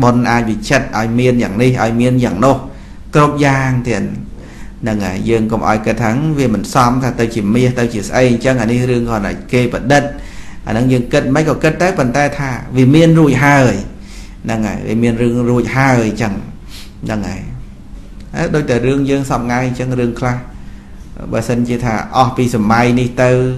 bồn ai bị chết ai miên dạng đi ai miên dạng nô cột giang tiền nâng à dương cũng ai cái thắng vì mình xong ta tới chỉ mía tới chỉ xây cho ngày đi riêng còn lại kê bật đất anh đang dương kết mấy còn kết tới bàn tay tha vì miên rùi hai nâng à vì miên rương rùi hai chẳng nâng à đôi tờ rương dương xong ngay chẳng rương kha bà sinh chỉ thả ở vì sầm mai đi tới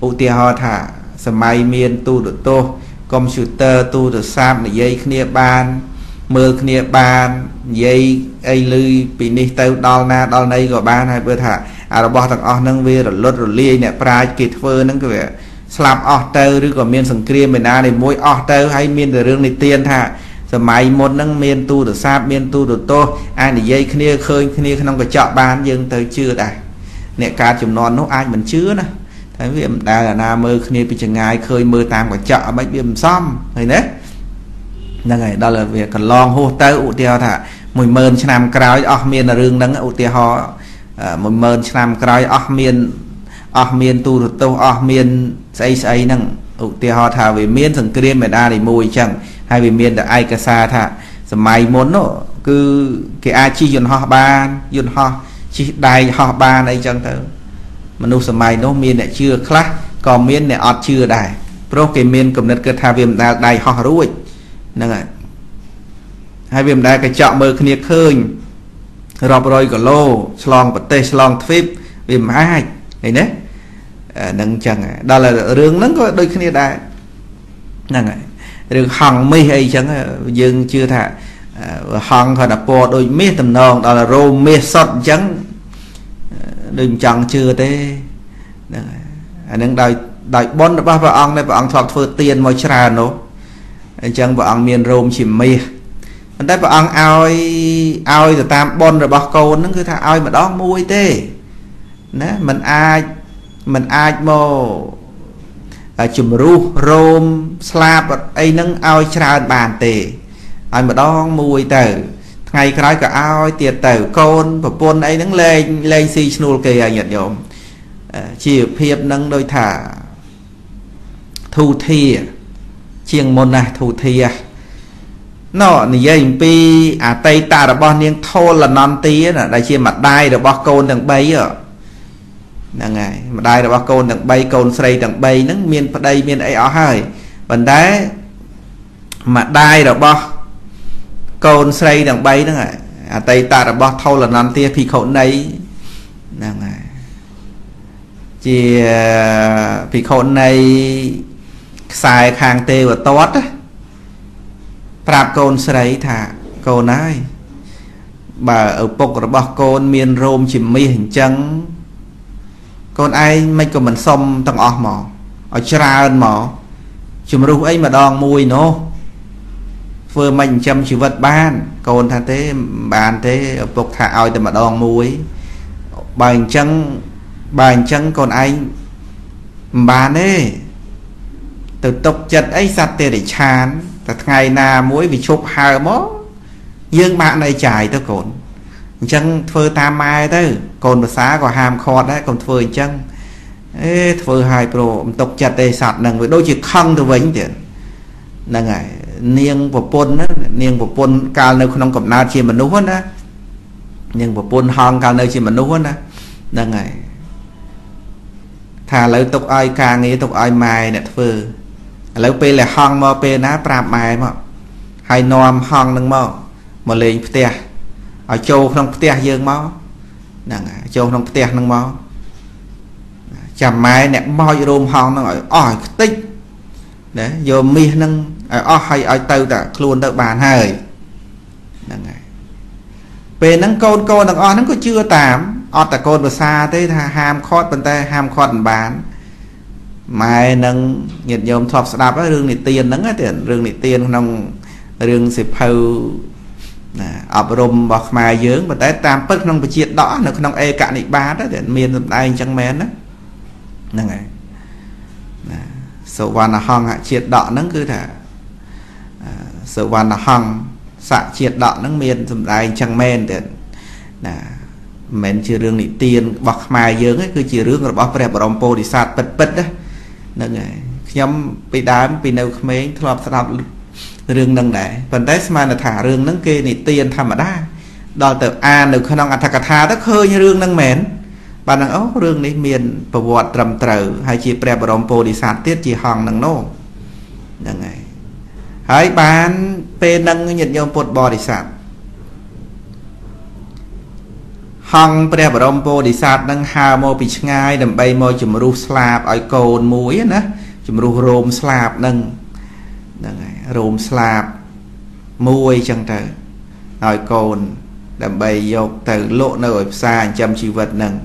ưu tiên họ thả sầm mai miên tu được tô computer tu được sam để dây kia ban mưa kia ban dây ai lư bị đi tới đo na đo này gọi ban hai bữa thả à bỏ thằng ở nâng về rồi lót rồi lia nè prai kịch phơi nâng cái vẻ slap order rồi còn miên sừng kia miền na này mỗi order hay miên từ rương này tiền thả sầm mai một nâng miên tu được sam miên tu được tô ai để dây kia khơi kia không có chọn ban nhưng tới chưa đã nè cá chùm non nó ai mình chứa nè thấy vì đa là na mơ khi bị chừng ngày khơi mơ tam quả chợ bách viêm xóm này đấy là ngày đó là việc còn lon hô tới ụ tiêu thả mùi mơn làm cõi ở miền là rừng đắng ụ tiêu họ mùi mơn làm cõi ở miền tu được tu ở miền say say năng ụ tiêu họ thả về miền thằng kia mà đa thì mùi chẳng hay vì miền đã ai cả xa thả mày muốn nó cứ cái ai chi dồn họ ba dồn họ chỉ đại họ ba này chẳng tới mà nô sầm mai nó miên lại chưa class còn miên này ọt chưa đại pro cái miên cầm đất cơ thà viêm đại đại họ rối nè hai viêm đại cái chọn mơ kia khơi rọp rồi cả lô slong bật tê slong phép viêm hai này đấy nâng chẳng đó là rương nâng có đôi kia đại nè rương hằng mi hay chẳng dương chưa thà hằng họ đã po đôi mét tầm non đó là rô mê sọt trắng đừng chẳng chưa thế nâng đòi đòi bốn ba vợ ông này vợ ông thọ phơi tiền mọi trà nó chẳng vợ ông miền rôm chìm mì anh ta vợ ông ai ai rồi tam bon rồi bọc câu nó cứ thà ai mà đó mui thế nè mình ai mồ chùm ru rôm slab ấy nâng ai trà bàn tề ai mà đó mui tờ ngày cái cả ao tiệt tử con và pôn ấy nắng lên lên xì snul kìa nhận nhộm chỉ hiệp nâng đôi thả thu thi chiêng môn này thu thi nó như vậy pi à tây ta đã bao nhiêu thô là non tí là đại chia mặt đai được bao côn đằng bay ở là ngày mặt đai được bao côn đằng bay côn xây đằng bay nắng miền đây miền ấy ở hơi vấn đá mặt đai được bao côn xây đằng bay đó này à tây ta đã bó thâu là năm tia phi khẩu này là chỉ phi khẩu này xài hàng tê và tốt prap côn xây thả côn này bà ở bục là bó côn miền rôm chỉ mi hình chân con ai mấy của mình xong tăng ọt mỏ ở chra ơn mỏ chùm rú ấy mà đòn mùi nó vừa mình chăm chỉ vật ban còn thà thế bàn thế bộc thả oi từ mặt đòn muối bàn chân còn anh bàn ấy từ tộc chật ấy sạch tê để chán từ ngày nào muối vì chụp hào mó dương bạn này chảy tôi còn chân phơi tam mai tới còn một xá có hàm khọt đấy còn phơi chân phơi hai pro tộc chật đây sạch nằng với đôi chỉ không tôi vĩnh tiền là ngày niêng của pôn cao nơi không cọp na chìm mà nú hết á niêng của pôn hòn cao nơi chìm mà nú hết á đang ngày thà lấy tục ai càng nghĩ tục ai mai nè phơ lấy pe là hòn mà pe ná prap mai mà hay nom hòn nâng mà lên tia ở châu không tia dương máu đang ngày châu không tia nâng máu chạm mai nè mao rôm hòn nó ở tích để vô mi nâng ở hay ở tàu đã luôn đợi bàn hơi về nắng con đang on nắng có chưa tám on tại con vừa xa thế thà ham khót bên tay ham khót bán mai nâng nhiệt nhôm thọp đạp á rương này tiền nắng á tiền rương này tiền nông rương xịt hầu ọp rôm bọc mai dướng mà tới tam bức nông bị chiết đỏ nó nông e cạn địch bán đó tiền miền tay chẳng mén đó nè này sầu vàng là hằng hạ chiết đỏ nắng cứ thả sầu vàng là hằng xạ chiết đỏ nắng miền sầm đai chẳng men tiền nè men chưa riêng định tiền bọc mai dướng ấy cứ chỉ riêng rồi bọc đẹp bọc po đi sát bật đấy nè ngày nhóm bị đám bị nấu khmén thọp rương nâng đẻ phần test mà là thả rương nâng kia thì tiền thầm ở đa đòi từ a được khả năng ăn thạc thà rất hơi như rương nâng mến bạn đang ốc rương đấy miền và vọt trầm trừ hay chỉ pre bờ đồng pô đi sát tiết chỉ hòn nâng nô nâng này hãy bán p nâng nhiệt nhôm bột bò đi sát hòn pre bờ đồng pô đi sát nâng hà mô bị ngay đầm bay môi chùm ru slab ở cồn mũi nữa chùm ru rôm slab nâng rôm slab môi chẳng trời nói cồn đầm bay dọc từ lộ nổi xa chăm chi vật nâng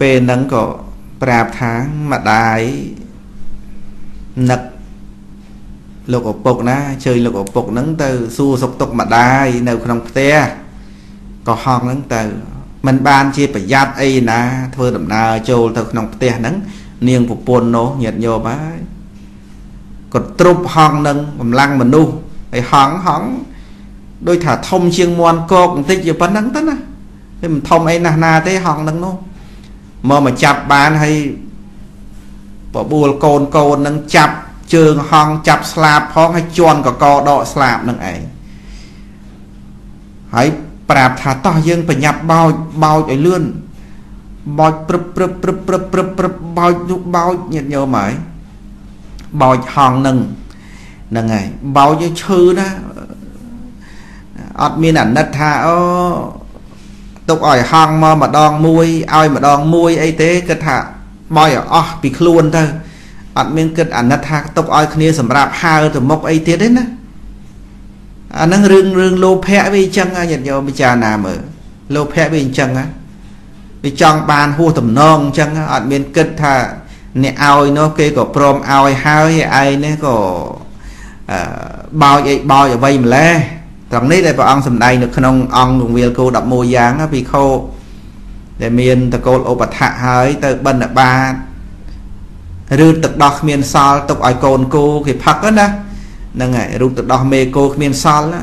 p nâng có prab tháng mà đái nực lục ổ bộc na chơi lục ổ bộc nâng từ xu sọc tục mà đái nâu không te có hòn nâng từ mình ban chia phải giáp ấy na thưa đầm na trâu từ không te nâng niềng phục buồn nó nhiệt nhô bá còn trục hòn nâng làm lăng mình nu ấy hòn hòn đôi thả thông chiêng muôn cô cũng thích gì vấn nắng tất á thì mình thông ấy na thế hòn nâng luôn mà chạp bàn hay bỏ buồn côn nâng chạp trường hòn chạp slap hòn hay chuồn có co đọ slap nâng ấy hãy bạp thả to dương phải nhập bao ấy lươn bao nhiệt nhớ mãi bao hòn nâng nâng ấy bao nhiêu chư đó ọt miên ảnh đất thà ô tục ỏi hòn mà đòn muôi ai mà đòn muôi ấy thế kết thà bòi ở bị luôn thôi ọt miên kết ảnh đất thà tục ỏi kia sầm rạp hao từ mốc ấy thế đấy nè anh đang rương lô phe với chân á nhận vô bây cha nào mở lô phe với chân á vì trong bàn hô tầm non chân á ọt miên kết thà nè ao nó kê có prom ao hao ai nè có bao vậy vay mà le trong này để vào ăn sầm đầy được không ăn cùng việc cô đập môi dáng vì khô để miền từ cô ôp thạ hơi từ bên là ba rư tật đo miền sol tộc ai cồn cô thì phật đó nè nè ngày rư tật đo mê cô miền sol á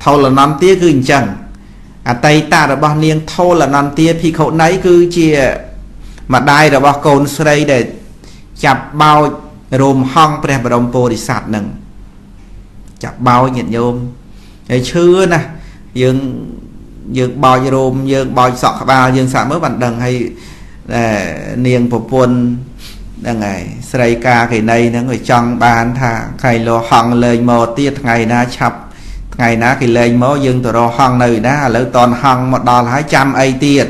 thâu là năm tía cứ chẳng à tay ta là bao niên thâu là năm tía thì khẩu nấy cứ chia mà đai là bao cồn sau đây để chặt bao rồm hong pre và đồng pô đi sạt nừng chặt bao nhiệt nhôm để chưa nè dương bao nhiêu rôm dương bao sọ bao dương sạm mới bản đằng hay niềng phục quân đang ngày sray ca cái này nó người trong bàn thà ngày lo hằng lời một tiết ngày na chập ngày na cái lời mó dương từ lo hằng này đã lỡ toàn hằng một đòn 200 ấy tiết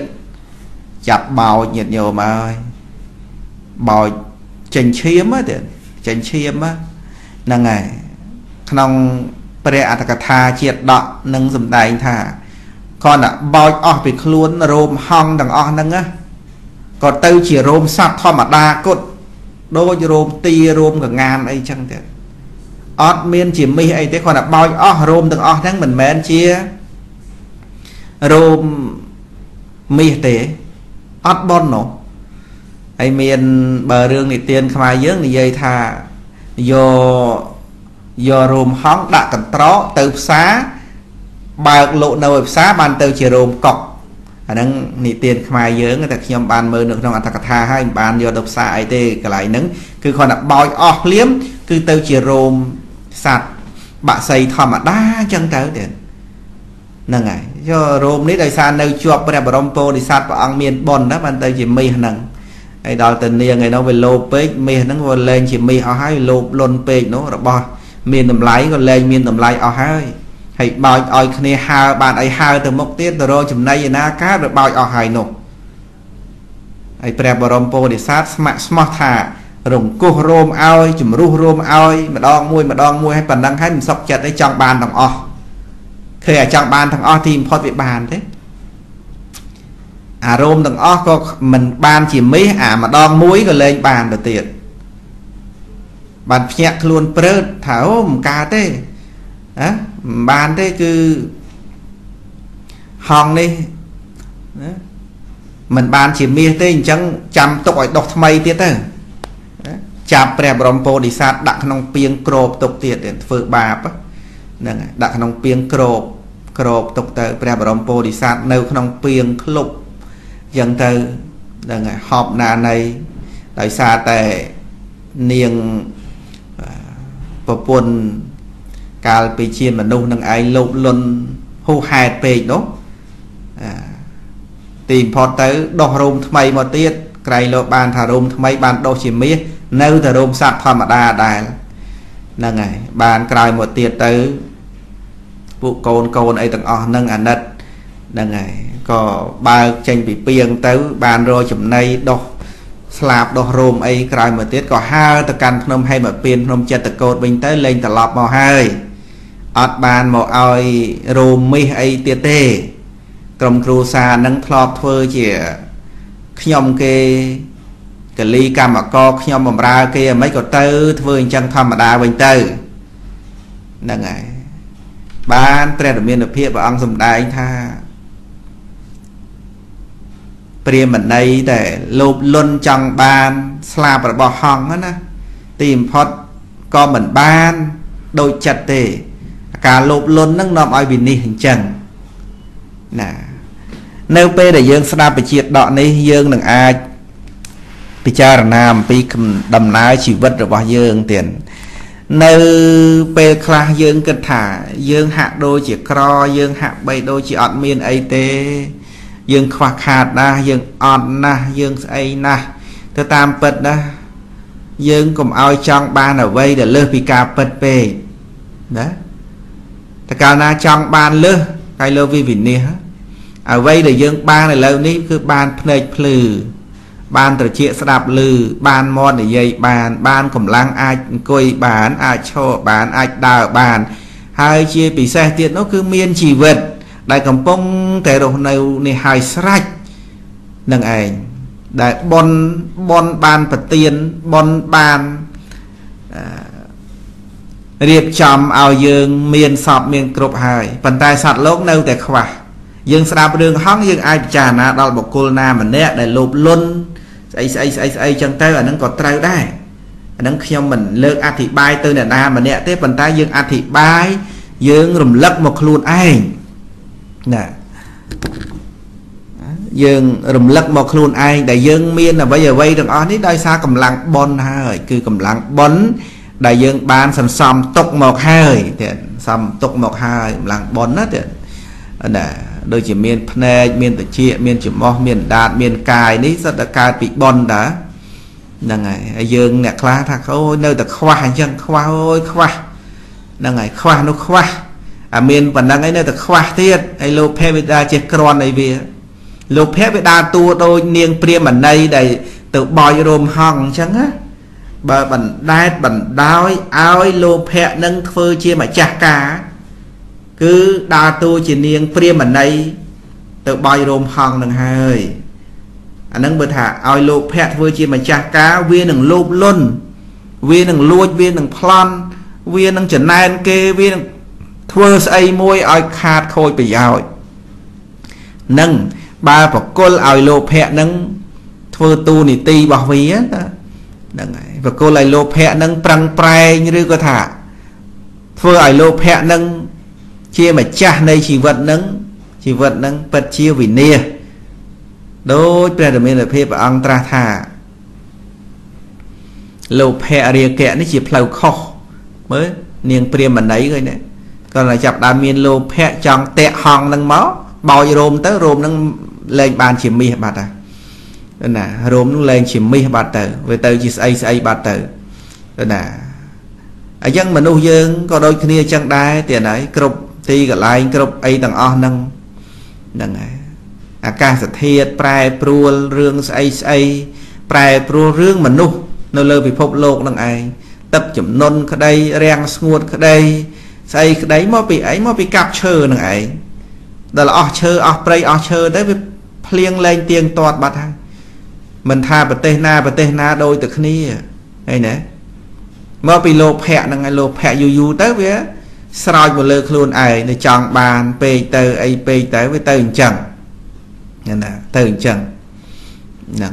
chặt bao nhiệt nhôm mà ơi bao chèn chiếm á tiền chèn chiếm á đang ngày nông preataka chiết đọ nâng dùm đài thả còn là bòi ở bị luôn rôm hong đằng o nâng á còn tâu chỉ rôm sạp thôi mà đa cốt đôi rôm ti rôm cả ngàn ấy chăng thế ọt miên chỉ mi ấy thế còn là bòi ở rôm đằng o nâng mình mến chia rôm mi thế ọt bon nổ hay miên bờ rương thì tiền khai dưỡng thì dây thà vô do rôm hóng đã cần tró từ xá bạc lộ nồi xá bàn từ chỉ rôm cọc anh đang nị tiền khai dớ người ta nhom bàn mơ được trong anh ta thà hai bàn do độc xạ ấy tê cái lại nứng cứ còn là bòi ọt liếm cứ từ chỉ rôm sạt bạ xây thò mà đa chân tới tiền nâng này do rôm đấy đời xa nơi chuột bây giờ rompo đi sạt vào ăn miền bồn đó bàn từ chỉ mi nâng ai đòi tình niên ngày nó về lô pếch mi nó vừa lên chỉ mi họ hai lô lôn pếch nó rồi miền tầm lái còn lên miền tầm lái ở hai hãy bòi ở kia hai bạn ấy hai từ mốc tiết rồi chừng nay na cá được bòi ở hai nổ ai pre borompo để sát smart thả rồng cô rôm ao chùm ru rôm ao mà đong môi hay phần đăng hay mình sọc chặt đấy trong bàn thằng o khi ở trong bàn thằng o thì phật vị bàn thế à rôm thằng o có mình bàn chỉ mấy à mà đong mũi còn lên bàn được tiền bạn nhẹ luôn bớt tháo một cá thế á bàn thế cứ hòn đi mình bàn chỉ mi thế chẳng chăm tội đọc mây tiết thôi chạm pre brompo đi sát đặt nòng piêng cột tục tiệt để phơi bạp đặt nòng piêng cột tục từ pre brompo đi sát nêu nòng piêng lục dần từ họp nà này đại xa tệ niềng pun cà phê chiên mà nâu nâng ai lộn lộn hô hạt phê đó tìm phọt tới đo rôm thay một tiết cây lộ bàn thả rôm thay bàn đô chỉ mía nâu thả rôm sạc thầm đà đài nâng này bàn cây một tiết tới vụ con ấy tầng ọ nâng ảnh đất nâng này có ba chanh bị piêng tới bàn rồi chùm này đọc slap đo rôm ấy cây một tiết có hai tờ căn nông hay mà pin nông chết tờ cột mình tới lên tờ lọp màu hai ọt bàn một oi rôm mi ấy tiết tê cầm cừu xa nâng thọt thôi chỉ nhom cái ly cam mà co nhom mà ra kia mấy cột tơ thôi chẳng thầm mà đa bình tơ nâng này ban tre đồng miền được phía và ăn dùm đai tha tiền mình đây để lột luôn trong ban slap và bỏ hỏng á nè tìm phật con mình ban đôi chặt thì cả lột luôn nâng nọ ai bình đi hình trần nè nếu pe để dương slap bị triệt đọt này dương đừng ai bị cha nam bị đầm lái chỉ vất rồi bỏ dương tiền nếu pe khla dương cật thả dương hạ đôi chỉ cro dương hạ bay đôi chỉ ọt miên ấy tê dương khoa khát na dương on na dương say na tôi tam bật na dương cùng ao trong ban ở vây để lơ pika bật về đó ta cao na trong ban lơ cái lơ vi vịn nia ở vây để dương ban này lâu ní cứ ban plei plư ban từ chia đạp lư ban mon để dây ban ban cùng lang ai coi bán ai cho bán ai đào bàn hai chia bị xe tiện nó cứ miên chỉ vật đại cầm bông thể đồ này này hài sạch nâng ảnh đại bon bon ban và tiền bon ban điệp chòm ao dương miền sọp miền cộp hài phần tài sạt lốc nâu để khỏa dương sạp đường hóng dương ai chả nà đọc một cô nam mà nè để lộp luôn ấy chẳng tới là nó có trao đây nó khi mình lợn ăn thịt bay tư nè nam mà nè tiếp phần tay dương ăn thịt bay dương rùm lấp một luôn anh nè dương rùm lật một luôn ai đại dương miên là bây giờ vây được on ít đây xa cầm lăng bon hơi cứ cầm lăng bón đại dương ban sầm sầm tục một hơi tiền sầm tục một hai lăng bón đó tiền nè đôi chỉ miên pne miên tự chia miên chỉ mo miên đạt miên cài đấy rất là cài bị bon đã nâng này dương nè khóa thạc ôi nơi tật khoa dân khoa ôi khoa nâng này khoa nó khoa mình vẫn đang ấy nơi thật khoa thiết ấy lô phép với ta chết con này vì lô phép với ta tu đôi niên priêm ở đây đầy tự bòi rồm hòng chẳng á bởi bẩn đai bẩn đói áo lô phép nâng phơ chia mà chạc cá cứ đa tu chỉ niên priêm ở đây tự bòi rồm hòng nâng hơi anh nâng bật hạ áo lô phép phơ chia mà chạc cá viên nâng lộp luôn viên nâng lụt viên nâng plon viên nâng trần này kê viên nâng thưa say môi ai khát khôi bị giỏi nâng ba và cô ai lô phe nâng thưa tu nỉ ti bảo vía nâng và cô lại lô phe nâng prang prai như có thả thưa ai lô phe nâng chia mà cha này chỉ vật nâng bật chia vì nia đối với mình là phê và ăn tra thả lô phe rìa kẹt nó chỉ phèo khó mới niềng priêm mình đấy rồi nè còn là chập đa miên lô phe trong tẹt hòn nâng máu bao giờ rôm tới rôm nâng lên bàn chìm mi bạt à nè rôm nó lên chìm mi bạt tử về từ chỉ say bạt tử nè anh dân mình nuôi dương có đôi khi chẳng đai tiền ấy cục thì cả lại cục ấy tầng on nâng nâng này à ca sát thiệt prai pruol rương say prai pruol rương mình nuôi nó lơ bị phộc lột nâng ai tập chấm non cái đây rèn nguồn cái đây say đấy mà bị capture này ấy đó là chơi đấy với pleang lên tiền toàn bát hàng mình tha bát tê na đôi từ khi này nè mà bị lộp hẹ là ngày lộp hẹ dù tới với soi một lơ luôn ấy để chọn bàn pe tới ấy pe tới với tới chẳng nè nè tới chẳng nè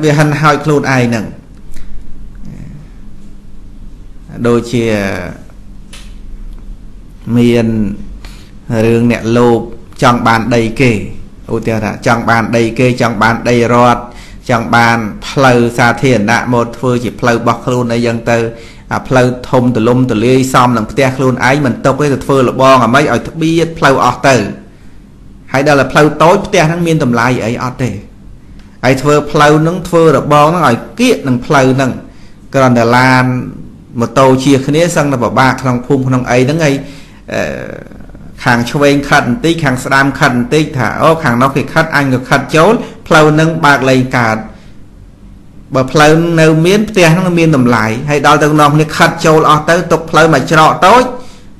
vì hành hoi luôn ấy nè đôi chia miền rừng nẹt lộp trong bàn đầy kề ô tiêu đã trong bàn đầy kề trong bàn đầy rọt trong bàn phơi xa thiền đã một phơi chỉ phơi bọc luôn này dân từ Play home the lum the lay some and protect loan eye and talk with the full bong and may I be at plow after. Hay đó là plow tối protect and mean them lie a out there. I twirl plow nung twirl bong and I get and plow nung. Grand the land motto cheer canoe sang of a back long pump long a dung a càng chuen cắt tí càng slam cắt tí thả ó càng nó thì cắt anh được cắt chốn plow nung bạc lầy cả. Bà phơi nêu miếng tia nó miếng tầm lại hay đau tao non thì khát châu lo tới tục phơi mà trọ tối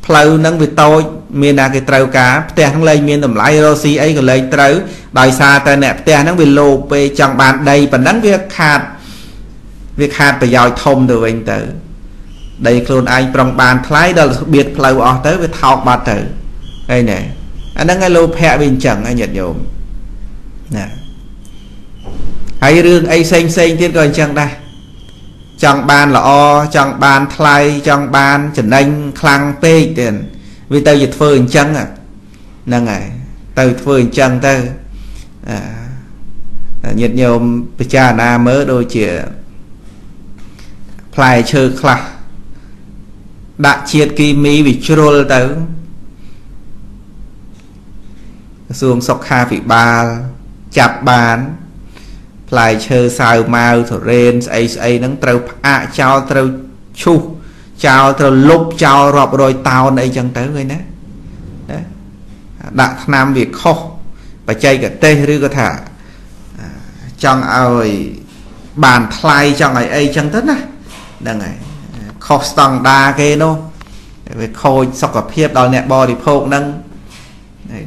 phơi nâng về tôi miền là cái trâu cá tia nó lên miếng tầm lại rồi xí ấy còn lên trâu đòi xa ta nẹp tia nó bị lô về chẳng bàn đây và nắng việc khát phải giỏi thông được anh tử đây luôn anh trong bàn thái đó là biệt phơi ở tới với thọc bà tử đây nè anh đang ngay lô phe bên chẳng anh nhận nhộm nè hay rương ấy xanh tiết coi chẳng đây chẳng bàn là o chẳng bàn thay chẳng bàn chẳng đánh khlang pê tiền vì tao dịch phương chẳng à nâng à tao phương chẳng tao nhiệt nhiều cha na mới đôi chỉ play chơi khla đại triệt kim mỹ vì trôi tao xuống sọc kha vị ba chạp bàn lại chơi sao mau thổi lên ấy nắng trâu à chào trâu chu chào trâu lốp chào rọp rồi tàu này chẳng tới người nè đặt nam việt kho và chơi cả tê rư cả thả trong ơi bàn thay trong ngày ấy chẳng tới nè đang ngày kho tăng đa kê nó về khôi sọc cả phép đòi nẹt bò thì phô nâng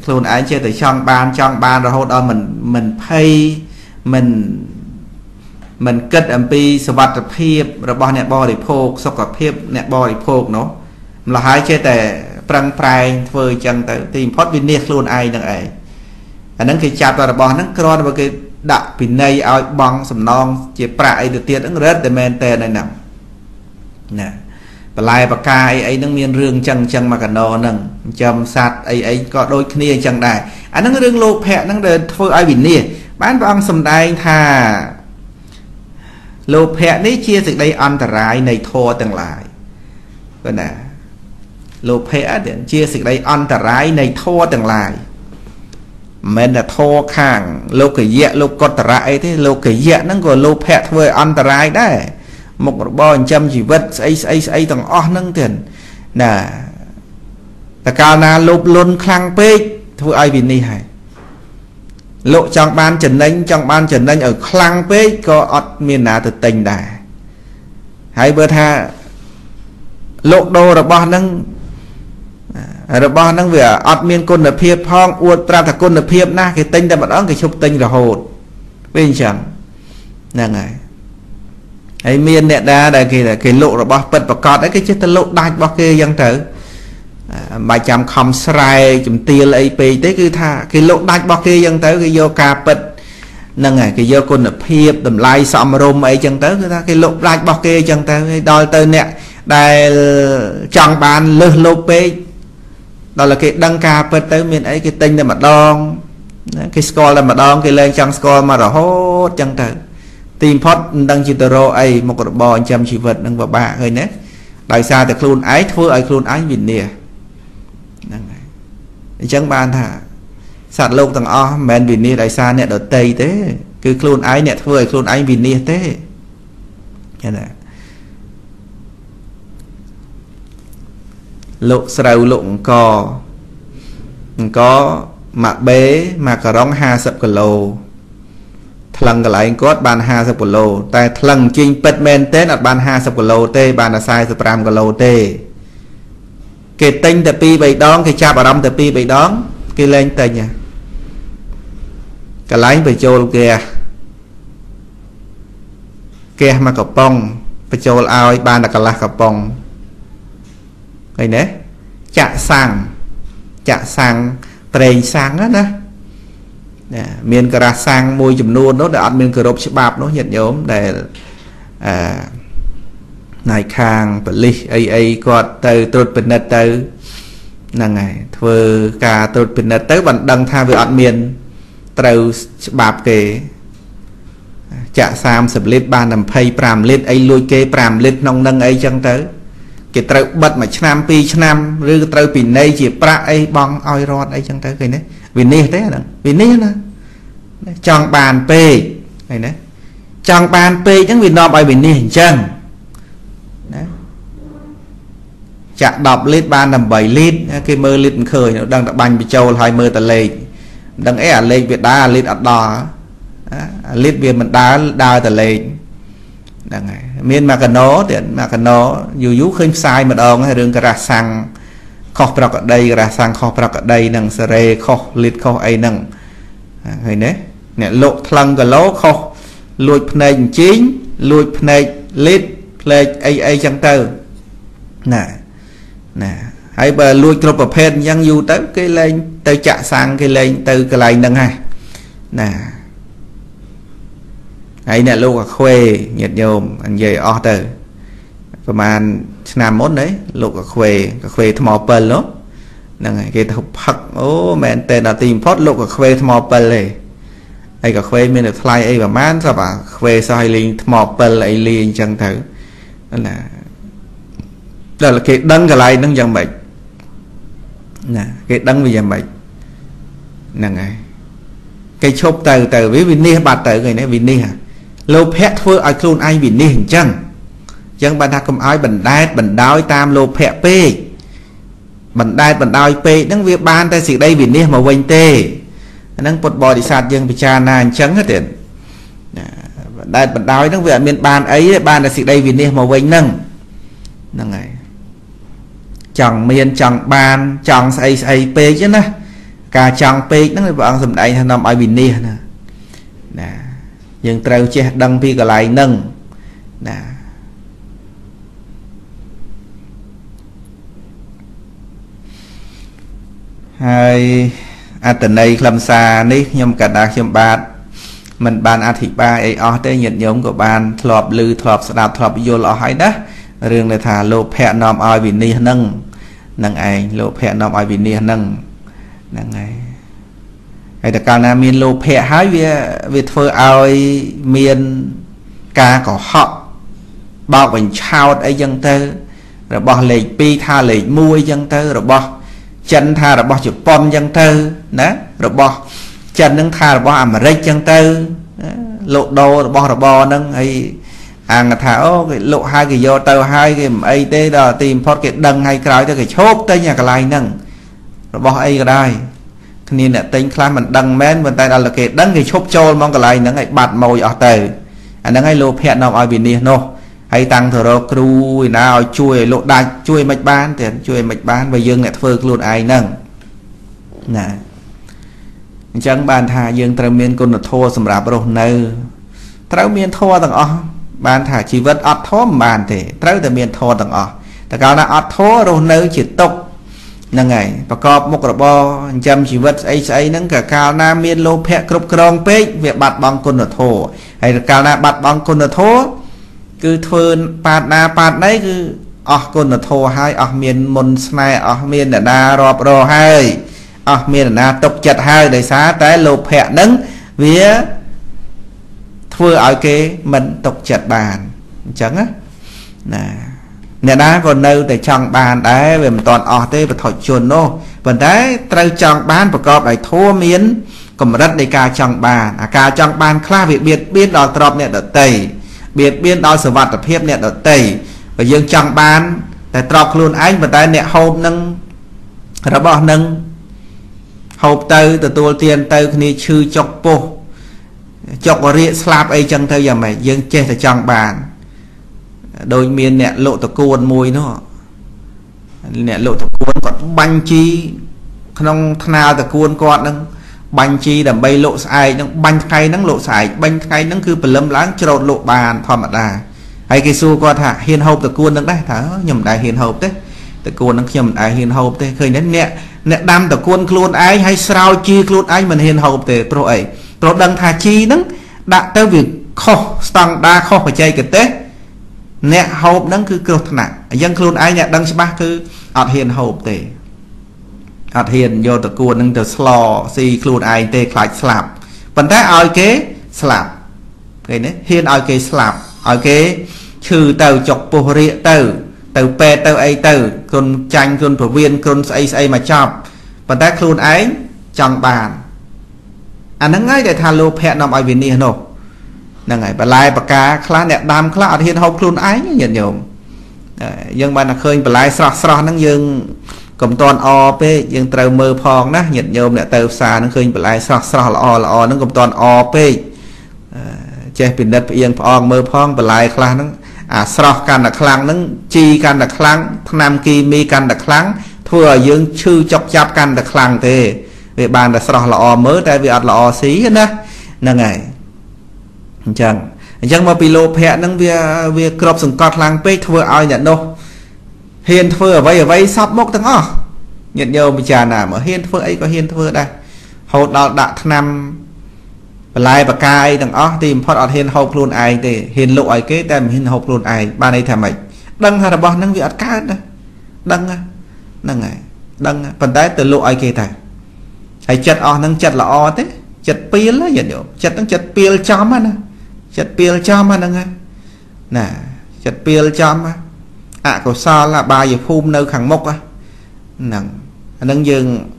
luôn ấy chơi từ trong bàn rồi hốt đó mình pay mình kết âm pi sờ bát tập hiệp rồi bao nẹt bò để phô sọc tập hiệp nẹt bò để phô nó là hai chế tệ prang prai vơi chẳng tới tìm phốt bên nẹt luôn ai đang ấy anh đang kêu chạp rồi bao nắng cron và cái đạp bên này ao băng sầm non chế prai được tiền đang rất để men tệ này nè nè và lại và cài ấy đang miên rương chẳng mà cả nò nằng chầm sạt ấy có đôi kia chẳng đài anh đang rương lô phe đang đến vơi ai bên nẹt bán vong sầm đai thà lô phe đấy chia từ đây ăn trái này thô từng lại vậy nè lô phe để chia từ đây ăn trái này thô từng lại mình là thô khang lô cái dẹt lô cột trái thế lô cái dẹt nó còn lô phe thôi ăn trái đấy một bọn chăm chỉ vật ấy thằng o nâng tiền nè ta cao na lô luôn khang pê thôi ai vì ni hài lộ trong ban trần đánh ở khlang pê có ọt miền nào từ tình đài hãy bớt ha lộ đồ rồi bao nâng về ọt miền côn là phê phong uột ra thằng côn là phê na cái tình đã bắt đó cái chụp tình là hột bên chẳng là ngày ấy miền nẹt đa đây kia là cái lộ rồi bao bật và cọt đấy cái chết ta lộ đại bao kia dân thử bài chạm không sai chùm tia lấy pê tới cứ tha cái lỗ đạch bao kia dân tới cái vô cà bịch nâng này cái vô con là hiệp tầm lai xóm rôm ấy chân tới cứ tha cái lỗ đạch bao kia chân tới đòi tới nè đài chẳng bàn lơ lô pê đó là cái đăng cà bịch tới miền ấy cái tinh là mà đong cái score là mà đong cái lên chẳng score mà rõ hốt chân tới tìm phót đăng chỉ tờ rô ấy một cột bò chăm chỉ vật đăng vào bà hơi nét đại xa từ khuôn ái thua ấy khuôn ái bình nè chẳng bàn thả sạt lông thằng o men vì ni đại sa nè đợt tây thế cứ khuôn ái nè thôi khuôn ái vì ni thế thế này lộ sầu lụng cò có mạ bế mà cả rong hà sập cả lồ thằng cái lại có bàn hà sập cả lồ tại thằng chinh pet men thế là bàn hà sập cả lồ tê bàn là sai sập ram cả lồ tê cái tinh từ pi bảy đón cái cha bà đâm từ pi bảy đón cái lên tinh à cái lái về châu kìa kìa mà cặp bông về châu ao ban là cả lá cặp bông này nè chạ sang trèn sang đó nè miền cả sang môi chùm luôn nó đã miền cờ rộp chữ bạp nó nhiệt nhóm để này khang vật lý ấy có từ trộn bình đất từ là ngày thưa cả trộn bình đất tới bạn đăng tha về ăn miền từ bạp kề chạ 30 lít 325 lít ấy lôi kê 5 lít nông nâng ấy chân tới cái trâu bật mà chăm pi chăm rư trâu pì này chỉ pra ấy bong oi rót ấy chân tới cái này vì nè trong bàn pê này nè trong bàn pê chẳng vì nó bài vì nè chân chạ 10 lít 357 lít cái mơ lít khởi nó đang đặt bánh bị trâu hai mơ tờ lê đang ấy à lê việt đa lít ở đò lít việt mình đa tờ lê đang này miền mà cần nó tiền mà cần nó dù dú khơi sai mà đòn hay đường cà sang kho bạc ở đây cà sang kho bạc ở đây nằng sere kho lít kho ấy nằng này nè nè lộ thằng cả lỗ kho lùi này chín lùi này lít lê ấy chẳng từ nè nè hãy bờ lùi cột bờ phên dân dù tới cái lên tới chạ sang cái lên từ cái này nâng hai nè ấy nè lúc khuê nhiệt nhôm anh về o từ và mà làm mốt đấy lúc khuê thầm mò pền lắm nè cái thằng phật ô mẹ tên là tìm phốt lúc khuê thầm mò pền này ấy cả khuê mình được fly ấy và man sao bà khuê sao hay liền thầm mò pền lại liền chẳng thử là đó là cái đăng cái này đăng dạng bệnh nè cái đăng về dạng bệnh nè ngay cái chốt từ từ với Vinny bà từ người này Vinny hả lâu pet thôi ai clone ai Vinny hình chân bạn ta cầm ai bệnh đai bệnh đau tam lâu pet p bệnh đai bệnh đau p đang việc ban ta xịt đây Vinny mà quanh tê đang bột bò đi sạt dân bị cha na trắng hết tiền đai bệnh đau đang việc miền ban ấy ban ta xịt đây Vinny mà quanh nâng nâng này chẳng miền chẳng ban chẳng say say p chứ nè cả chàng pe nó là bọn sầm đại nằm ở bình nè nè nhưng treo che đăng pi cái lại nâng nè hai à từ đây làm xa đi nhom cả đa nhom bát mình bàn à thì ba ấy ở đây nhận nhóm của bàn thọp lư thọp sạp thọp vô lọ hái đó riêng là thả lộ phe nằm ở bình nâng nâng ai lộ phe nằm ở bình nâng năng này, hay là cả na miền lô phe hái về phơi oi miền cá cỏ họ bao quanh chao ấy dân tơ rồi bỏ lệ pi tha lệ muôi dân tơ rồi bỏ chân tha rồi bỏ chụp pom dân tơ nè rồi bỏ chân nâng tha rồi bỏ ẩm rây dân tơ lộ đồ rồi bỏ nâng ấy ăn thảo cái lộ hai cái do tơ hai cái ấy tê đó tìm phật cái đằng hay cái tới cái chốt tới nhà cái lai nâng bỏ ai cái đây nên là tính khai mình đăng men mình tay là cái đăng cái chốt trôi mong cái này nó ngày bạt màu ở tề anh đang ngay lô hẹn nào ai bình yên đâu hay tăng thờ đâu cùi nào chui lộ đạch chui mạch bán tiền chui mạch bán và dương lại phơi luôn ai nâng nè chẳng bàn thà dương trao miên con là thua sầm rạp rồi nè trao miên thua thằng o bàn thà chỉ vật ọt thó bàn thì trao từ miên thua thằng o tại cao là ọt thó rồi nè chỉ tục năng ngày và có một là bo trăm chỉ vật ấy nắng cả cao nam miên lô phe cướp krong pé việc bạt băng con là thổ hay là cao nam bạt băng con là thổ cứ thơn bạt na bạt đấy cứ con là thổ hai miên môn này miên là na rọp rò hai miên là na tộc chặt hai đời xá té lô phe nắng vía thưa ở cái mình tộc chặt bàn chẳng á nè nè đá còn đâu để chọn bàn đấy về một toàn ở đây và thổi chuồn nô vẫn đấy treo chọn bàn và có bài thua miến còn rất để cả chọn bàn cả chọn bàn kha việc biệt biên đào trọp nè đợt tẩy biệt biên đào sờ vặt tập hiệp nè đợt tẩy và dương chọn bàn để trọp luôn anh và tay nè hộp nâng ra bỏ nâng hộp từ tua tiền từ khi chư chọc po chọc vào rịa slap ấy chẳng theo giờ mày dương chơi là chọn bàn đôi miền nẹt lộ tờ cuốn mùi nó nẹt lộ tờ cuốn còn bánh chi không nào tờ cuốn còn đang bánh chi đầm bay lộ sai đang bánh khay đang lộ sai bánh khay đang cứ bẩn lấm láng trộn lộ bàn thò mặt là hay cái xu coi thả hiền hộp tờ cuốn đang đấy thả nhầm đại hiền hộp đấy tờ cuốn đang nhầm đại hiền hộp đấy khơi nét nẹt nẹt đam tờ cuốn luôn ai hay sao chi luôn ai mình hiền hộp để pro ấy pro đang thả chi nắng đã tới việc kho tăng đa kho phải chơi cái tết nè hộp đăng cứ cột nặng dân luôn ai nhạc đăng ba cứ ọt hiền hộp tề ọt hiền vô tật cuộn nâng tờ slò si luôn ai tê khạch slap vẫn thấy ai kế slap cái này hiền ở cái slap ở cái trừ tàu chọc bồ rịa tàu tàu pe tàu ấy tàu con tranh con phổ viên con ấy mà chọc và ta luôn ấy chẳng bàn anh nắng ấy để thà lô phe nằm ở Việt Nam nổ là ngày bà lai bà cá khá đẹp đam khá ở hiền học luôn ấy nhận nhiều nhưng mà là khơi bà lai sọt sọt nắng dương cầm toàn o p dương tàu mơ phong đó nhận nhiều để tàu xa nó khơi bà lai sọt sọt là o nó cầm toàn o p chế bình đất yên phong mơ phong bà lai khá nó sọt càng là kháng nó chi càng là kháng nam kỳ mi càng là kháng vừa dương chư chọc chạp càng là kháng thế về bàn là sọt là o mới tại vì ở là o xí đó là ngày chẳng chẳng mà bị lộp hẹ nâng việc cọp sừng cọt làng pech vừa ai nhận đâu hiền vừa vậy sắp mốc thằng ó nhận nhiều bị trà nào mà hiền vừa ấy có hiền vừa đây hậu đạo đã năm lại và cai thằng ó tìm phật ở hiền hậu luôn ai để hiền lộ ấy cái tem hiền hậu luôn ai ba này thèm mày đăng là bọn nâng việc cá đó đăng này đăng phần tái từ lộ ấy kia thầy hãy chặt o nâng chặt là o thế chặt pil đó nhận nhiều chặt nâng chặt pil chấm anh chặt pil chấm anh nghe nè chặt pil chấm à cầu sao là ba giờ phun nơi khẳng mốc á nè nâng dừng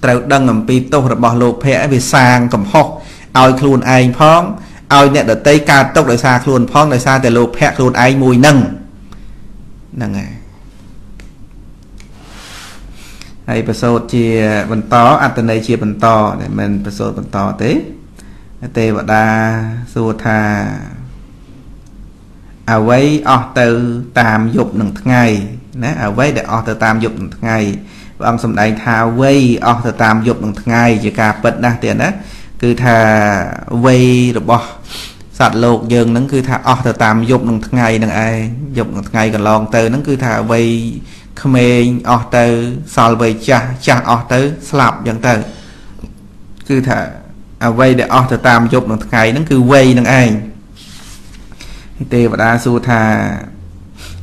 tàu đăng làm pi tô rồi bỏ lộp hẹ về sang cầm hộc ao luôn anh phong ao nhận được tây ca tốc đời xa luôn phong đời xa để lộp hẹ luôn anh mùi nâng nè nghe hay bớt sốt chia bẩn to ăn từ này chia bẩn to để mình bớt sốt bẩn to thế tê và đa sốt thà à với ở từ tam dục nửa ngày nè à với để ở từ tam dục nửa ngày và ông sầm đại thà với ở từ tam dục nửa ngày chỉ cả bận đa tiền đó cứ thà với được bỏ sạt lột dường nó cứ thà ở từ tam dục nửa ngày nè ai dục nửa ngày còn lon từ nó cứ thà với mình ở từ sau về cha cha ở từ slap dần từ cứ thà vậy để ở từ tam dục nó ngày nó cứ quay nó anh tê và đa su thà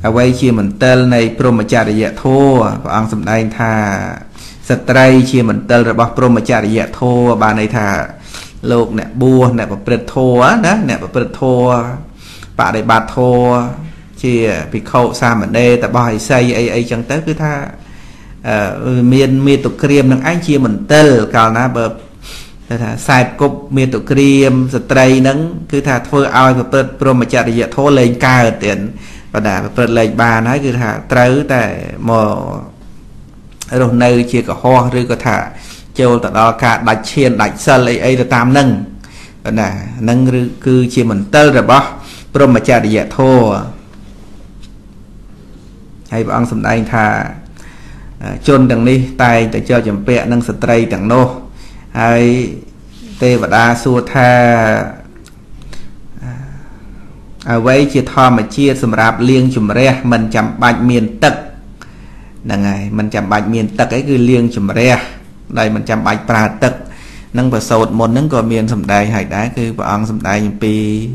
vậy chia mình tên này pro mà cha để dạy thua và ông sầm đây thà stray chia mình tên rồi bác pro mà cha để dạy thua bà này thà lục nè bua nè và bật thua đó nè và bật thua bà này bà thua chia bị khâu xa mà đê ta bòi xây ấy chẳng tới cứ tha miền miền tục kìm nâng anh chia mình tơ cao ná bờ sai cục miền tục kìm giật tay nâng cứ tha thơ ao và bật pro mà chạy dạ thô lên cao tiền và đã bật lên bà nói cứ tha trớ tại mò rồi nơi chia cả hoa rồi có thả châu ta đó cả đạch chiên đạch sơ lấy ấy là tam nâng và nè nâng cứ chia mình tơ rồi bó pro mà chạy dạ thô hay bà ông xâm anh thà chôn đằng đi tay để cho chấm pẹ nâng stray đằng nô hay tê và đa xua tha vậy chia tho mà chia xâm rạp liêng chùm re mình chấm bạch miền tật là ngày mình chấm bạch miền tật ấy cứ liêng chùm re đây mình chấm bạch bà tật nâng và sột một nâng có miền xâm đầy hạch đá cứ bà ông xâm đầy pi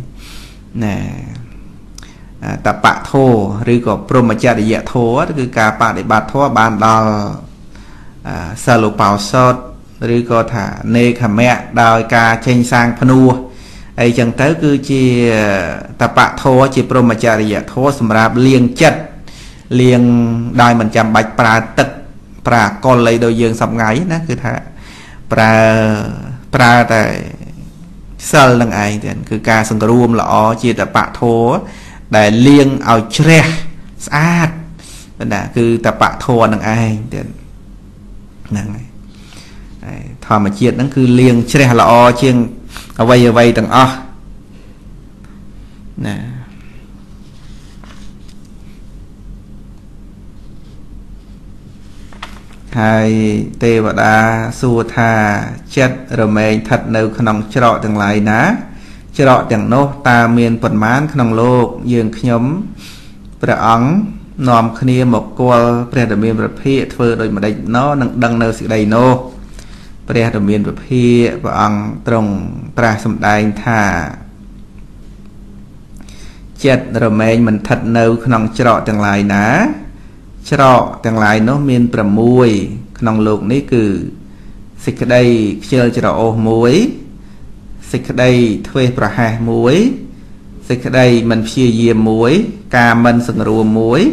nè ta bạ thô rồi có pro mà cha để dạy thô cứ cả bạ để bạ thô bàn đào sờ lục bảo sọt rồi có thả nê khả mẹ đào cả trên sang panu ấy chẳng tới cứ chỉ ta bạ thô chỉ pro mà cha để dạy thô sầm rạp liêng chất liêng đai mình chạm bạch pra tật pra con lấy đôi giường sập ngáy đó cứ thả pra pra tại sờ lần ấy cứ cả sừng ruom lọ chỉ ta bạ thô để liêng ao tre sát là cứ tập bạ thua đằng ai tiền thò mà chuyện nó cứ liêng tre là o chiêng ở vây đằng o nè hai tê và đa xua tha chết rồi mày thật nâu nòng trọ từng lại ná chế độ tiếng nô ta miền Phật mãn khăn lô dương nhóm và ống nòm khnia một cô trẻ đồng miền vật phi thưa rồi mà đây nó đang nơi sự đầy nô trẻ đồng miền vật phi và ống trong trà sầm đài thả chết rồi mình thật nâu khăn chế độ tiếng lại ná chế độ tiếng lại nó miền bờ mùi khăn lục ní cử xịt đây chơi chế độ muối Xích đây thuê bà hai muối Xích đây mình phía dìa muối Cà mình sẵn rùa muối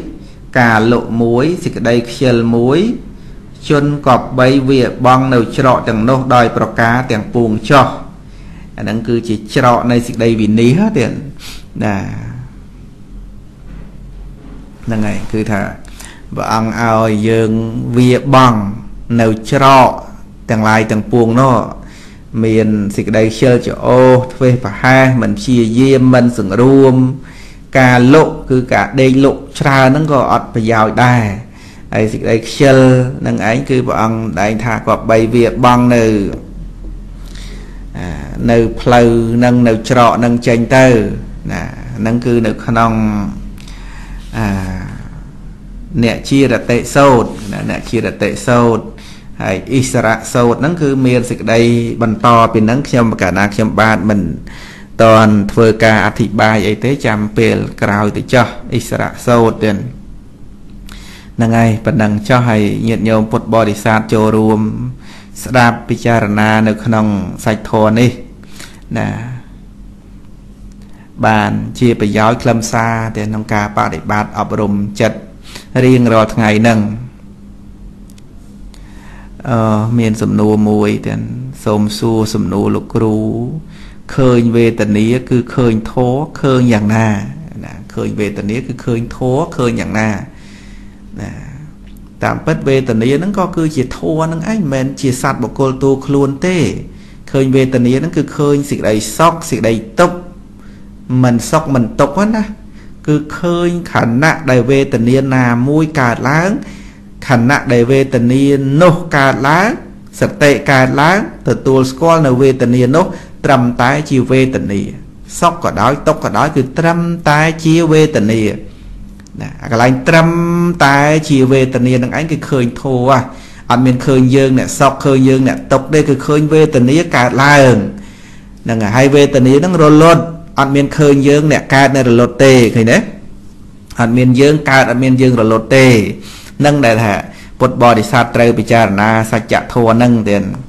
Cà lộ muối Xích đây khía muối Chôn cọp bây việc bong nâu trọ Đằng nô đòi bà cá tiền buồn cho Đằng cứ chỉ trọ này Xích đây vì ní hết tiền Nà Đằng này cứ thả Và ông ơi dương việc bong nâu trọ Đằng lại tiền buồn nó mình xịt đây chơi cho ô thuê và ha mình chia diêm mình sừng ruom cà lộ cứ cả đây lộ tra nó gọi và giàu đà ấy xịt đây chơi nâng ấy cứ bọn đại thà có bay việc bằng nữ nữ pleu nâng nữ trọ nâng chanh tư nè nâng cứ nữ khăn nè chia là tệ sâu nè chia là tệ sâu hay Israel sâu nắng cứ miền dịch đây bàn to bên nắng xem cả nắng xem bạn mình toàn vừa cả thịt bài ấy tới chạm bèn cào thì cho Israel sâu tiền là ngày bạn đang cho hay nhiệt nhiều một body sát cho rùm sạp picharana được nòng sạch thon đi nè bạn chia phải giáo lâm xa tiền nông ca ba để bạn ở rùm chật riêng rồi ngày nâng miền sầm nô mùi tiền sầm xua sầm nô lục rú khơi về tận ní cứ khơi thố khơi nhàng na khơi về tận ní cứ khơi thố khơi nhàng na tạm bất về tận ní nó có cứ chỉ thô nó anh men chỉ sạt một cô tu luôn tê khơi về tận ní nó cứ khơi xịt đầy sóc xịt đầy tốc mình sóc mình tốc hết á cứ khơi khả nặng đầy về tận ní là môi cả láng khẩn nặng để về tình yên nô cà lá sạch tệ cà lá từ tuôn school là về tình yên nô trầm tái chiều về tình yên sóc có đói tóc có đói cứ trầm tái chiều về tình yên là anh trầm tái chiều về tình yên anh cái khơi thô à anh mình khơi dương nè sóc khơi dương nè tóc đây cứ khơi về tình yên cà lá là hai về tình yên nó rôn luôn anh mình khơi dương nè cà này là lột tê thì đấy anh mình dương cà anh mình dương là lột tê nâng đại hạ bột bò đi xa trời bị chả là sạch chạ thua nâng tiền